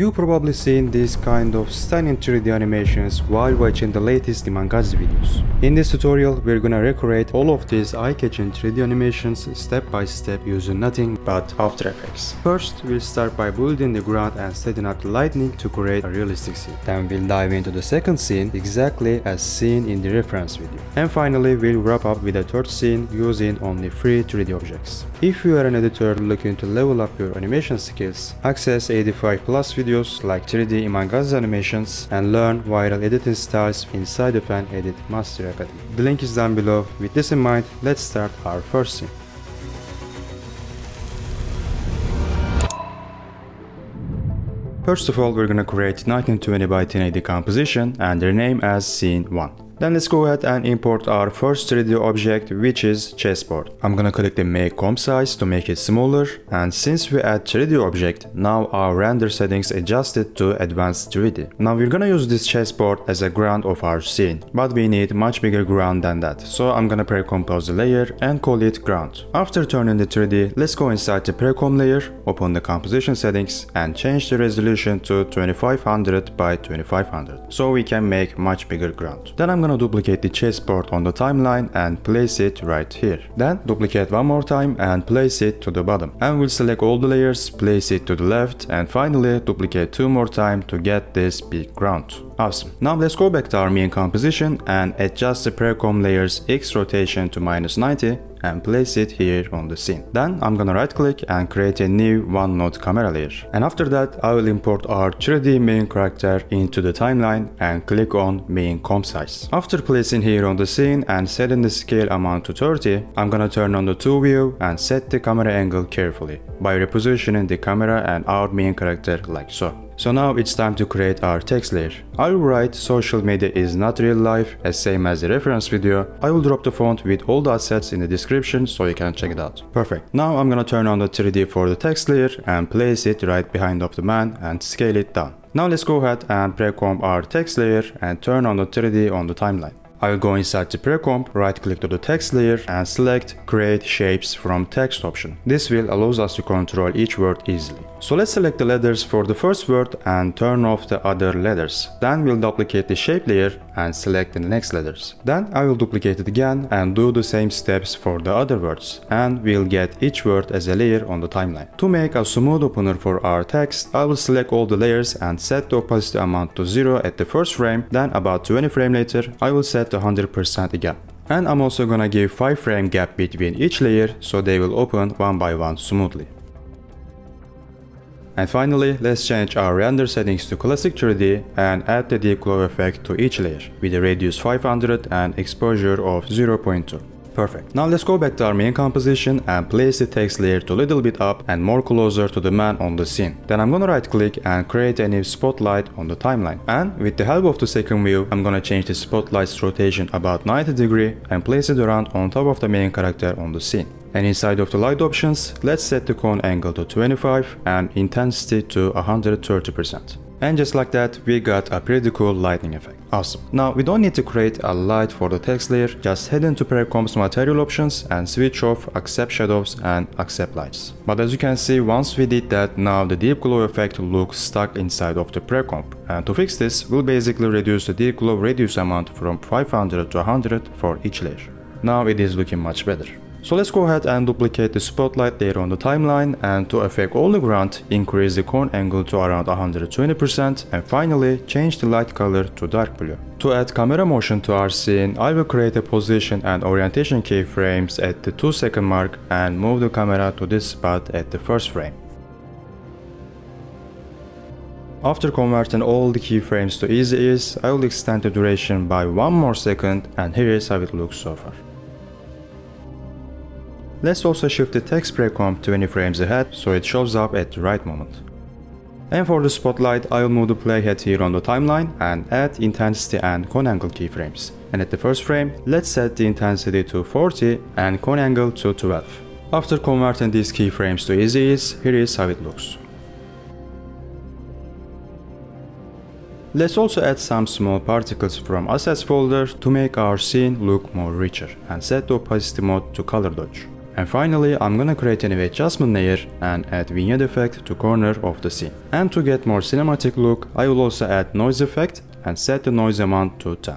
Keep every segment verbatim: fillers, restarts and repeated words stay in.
You've probably seen these kind of stunning three D animations while watching the latest Iman Gadzhi videos. In this tutorial, we're gonna recreate all of these eye-catching three D animations step by step using nothing but After Effects. First, we'll start by building the ground and setting up the lighting to create a realistic scene. Then we'll dive into the second scene exactly as seen in the reference video. And finally, we'll wrap up with a third scene using only free three D objects. If you are an editor looking to level up your animation skills, access eighty-five plus videos like three D Iman Gadzhi animations and learn viral editing styles inside the Fan Edit Master Academy. The link is down below. With this in mind, let's start our first scene. First of all, we're gonna create nineteen twenty by ten eighty composition and rename as Scene one. Then let's go ahead and import our first three D object, which is chessboard. I'm gonna click the make comp size to make it smaller, and since we add three D object, now our render settings adjusted to advanced three D. Now we're gonna use this chessboard as a ground of our scene, but we need much bigger ground than that. So I'm gonna pre-compose the layer and call it ground. After turning the three D, let's go inside the pre-comp layer, open the composition settings and change the resolution to twenty-five hundred by twenty-five hundred so we can make much bigger ground. Then I'm gonna duplicate the chessboard on the timeline and place it right here. Then duplicate one more time and place it to the bottom. And we'll select all the layers, place it to the left, and finally duplicate two more time to get this big ground. Awesome. Now let's go back to our main composition and adjust the pre-comp layer's X rotation to minus ninety and place it here on the scene. Then I'm gonna right click and create a new one node camera layer. And after that, I will import our three D main character into the timeline and click on main comp size. After placing here on the scene and setting the scale amount to thirty, I'm gonna turn on the two view and set the camera angle carefully by repositioning the camera and our main character like so. So now it's time to create our text layer. I will write social media is not real life, as same as the reference video. I will drop the font with all the assets in the description so you can check it out. Perfect. Now I'm gonna turn on the three D for the text layer and place it right behind of the man and scale it down. Now let's go ahead and pre-comp our text layer and turn on the three D on the timeline. I'll go inside the pre-comp, right click to the text layer and select create shapes from text option. This will allow us to control each word easily. So let's select the letters for the first word and turn off the other letters. Then we'll duplicate the shape layer and select the next letters. Then I will duplicate it again and do the same steps for the other words, and we'll get each word as a layer on the timeline. To make a smooth opener for our text, I will select all the layers and set the opacity amount to zero at the first frame. Then about twenty frames later, I will set to one hundred percent again. And I'm also gonna give five frame gap between each layer so they will open one by one smoothly. And finally, let's change our render settings to classic three D and add the deep glow effect to each layer with a radius five hundred and exposure of zero point two. Perfect. Now let's go back to our main composition and place the text layer to a little bit up and more closer to the man on the scene. Then I'm gonna right click and create a new spotlight on the timeline. And with the help of the second view, I'm gonna change the spotlight's rotation about ninety degrees and place it around on top of the main character on the scene. And inside of the light options, let's set the cone angle to twenty-five and intensity to one hundred thirty percent. And just like that, we got a pretty cool lighting effect. Awesome. Now we don't need to create a light for the text layer, just head into pre-comp's material options and switch off accept shadows and accept lights. But as you can see, once we did that, now the deep glow effect looks stuck inside of the pre-comp. And to fix this, we'll basically reduce the deep glow radius amount from five hundred to one hundred for each layer. Now it is looking much better. So let's go ahead and duplicate the spotlight layer on the timeline, and to affect all the ground, increase the cone angle to around one hundred twenty percent and finally change the light color to dark blue. To add camera motion to our scene, I will create a position and orientation keyframes at the two second mark and move the camera to this spot at the first frame. After converting all the keyframes to easy ease, I will extend the duration by one more second, and here is how it looks so far. Let's also shift the text pre-comp twenty frames ahead so it shows up at the right moment. And for the spotlight, I will move the playhead here on the timeline and add intensity and cone angle keyframes. And at the first frame, let's set the intensity to forty and cone angle to twelve. After converting these keyframes to easy ease, here is how it looks. Let's also add some small particles from assets folder to make our scene look more richer and set the opacity mode to color dodge. And finally, I'm gonna create a new adjustment layer and add vignette effect to corner of the scene. And to get more cinematic look, I will also add noise effect and set the noise amount to ten.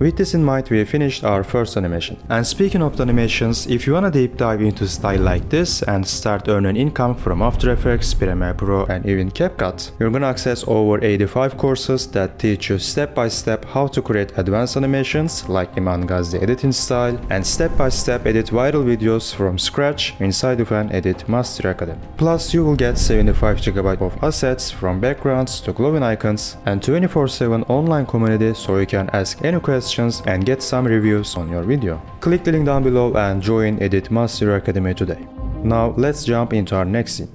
With this in mind, we finished our first animation. And speaking of the animations, if you wanna deep dive into style like this and start earning income from After Effects, Premiere Pro and even CapCut, you're gonna access over eighty-five courses that teach you step by step how to create advanced animations like Iman Gadzhi editing style and step by step edit viral videos from scratch inside the Fan Edit Master Academy. Plus you will get seventy-five gigabytes of assets from backgrounds to glowing icons and twenty-four seven online community so you can ask any questions and get some reviews on your video. Click the link down below and join Edit Master Academy today. Now let's jump into our next scene.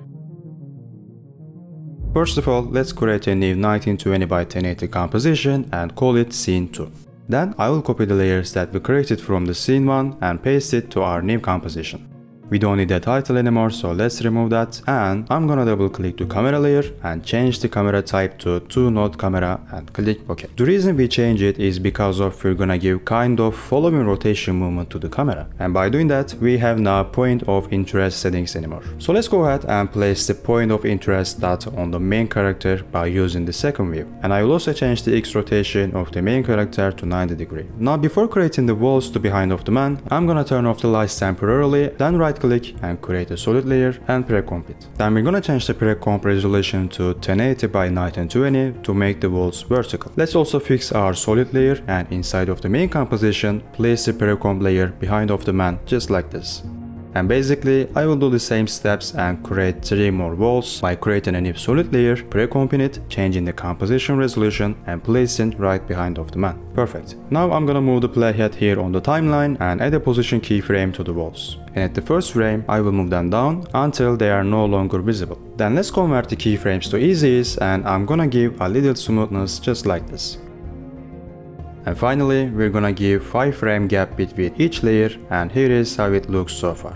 First of all, let's create a new nineteen twenty by ten eighty composition and call it Scene two. Then I will copy the layers that we created from the Scene one and paste it to our new composition. We don't need the title anymore, so let's remove that, and I'm gonna double click to camera layer and change the camera type to two node camera and click OK. The reason we change it is because of we're gonna give kind of following rotation movement to the camera, and by doing that we have now point of interest settings anymore. So let's go ahead and place the point of interest dot on the main character by using the second view, and I will also change the X rotation of the main character to ninety degree. Now before creating the walls to behind of the man, I'm gonna turn off the lights temporarily, then right click and create a solid layer and pre-comp it. Then we're gonna change the pre-comp resolution to ten eighty by nineteen twenty to make the walls vertical. Let's also fix our solid layer and inside of the main composition place the pre-comp layer behind of the man just like this. And basically I will do the same steps and create three more walls by creating a new solid layer, pre-comping it, changing the composition resolution and placing right behind of the man. Perfect. Now I'm gonna move the playhead here on the timeline and add a position keyframe to the walls. And at the first frame I will move them down until they are no longer visible. Then let's convert the keyframes to easies and I'm gonna give a little smoothness just like this. And finally, we're gonna give five frame gap between each layer and here is how it looks so far.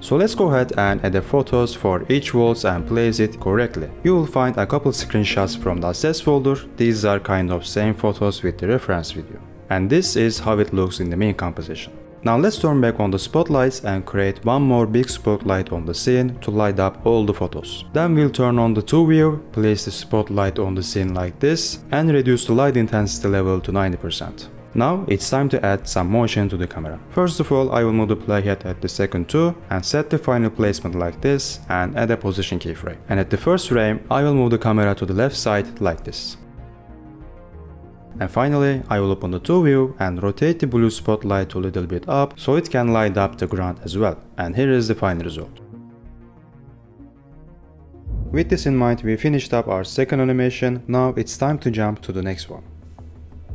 So let's go ahead and add the photos for each walls and place it correctly. You will find a couple screenshots from the assets folder. These are kind of same photos with the reference video. And this is how it looks in the main composition. Now let's turn back on the spotlights and create one more big spotlight on the scene to light up all the photos. Then we'll turn on the two view, place the spotlight on the scene like this and reduce the light intensity level to ninety percent. Now it's time to add some motion to the camera. First of all I will move the playhead at the second two and set the final placement like this and add a position keyframe. And at the first frame I will move the camera to the left side like this. And finally, I will open the two view and rotate the blue spotlight a little bit up so it can light up the ground as well. And here is the final result. With this in mind, we finished up our second animation. Now it's time to jump to the next one.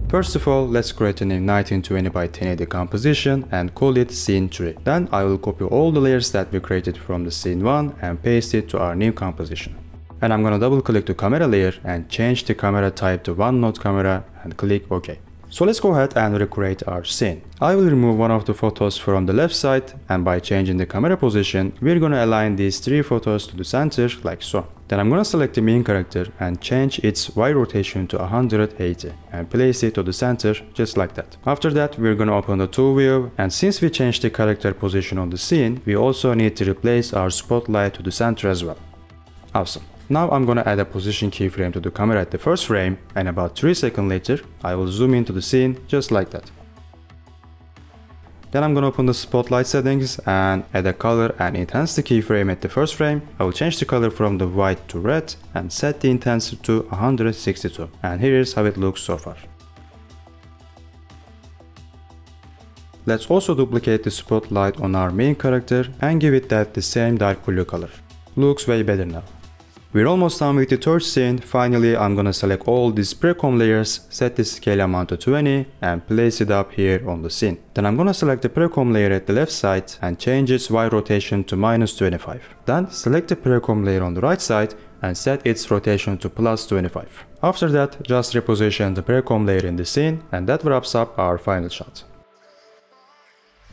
First of all, let's create a new nineteen twenty by ten eighty composition and call it Scene three. Then I will copy all the layers that we created from the Scene one and paste it to our new composition. And I'm gonna double click to camera layer and change the camera type to one node camera and click OK. So let's go ahead and recreate our scene. I will remove one of the photos from the left side and by changing the camera position we're gonna align these three photos to the center like so. Then I'm gonna select the main character and change its Y rotation to one hundred eighty and place it to the center just like that. After that we're gonna open the two view and since we changed the character position on the scene we also need to replace our spotlight to the center as well. Awesome. Now I'm gonna add a position keyframe to the camera at the first frame and about three seconds later I will zoom into the scene just like that. Then I'm gonna open the spotlight settings and add a color and intensity keyframe at the first frame. I will change the color from the white to red and set the intensity to one hundred sixty-two and here is how it looks so far. Let's also duplicate the spotlight on our main character and give it that the same dark blue color. Looks way better now. We're almost done with the third scene. Finally, I'm gonna select all these pre-comp layers, set the scale amount to twenty and place it up here on the scene. Then I'm gonna select the pre-comp layer at the left side and change its Y rotation to minus twenty-five. Then select the pre-comp layer on the right side and set its rotation to plus twenty-five. After that, just reposition the pre-comp layer in the scene and that wraps up our final shot.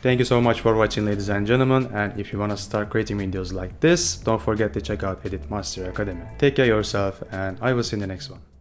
Thank you so much for watching, ladies and gentlemen, and if you wanna start creating videos like this, don't forget to check out Edit Master Academy. Take care of yourself and I will see you in the next one.